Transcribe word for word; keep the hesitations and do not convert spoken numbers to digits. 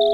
You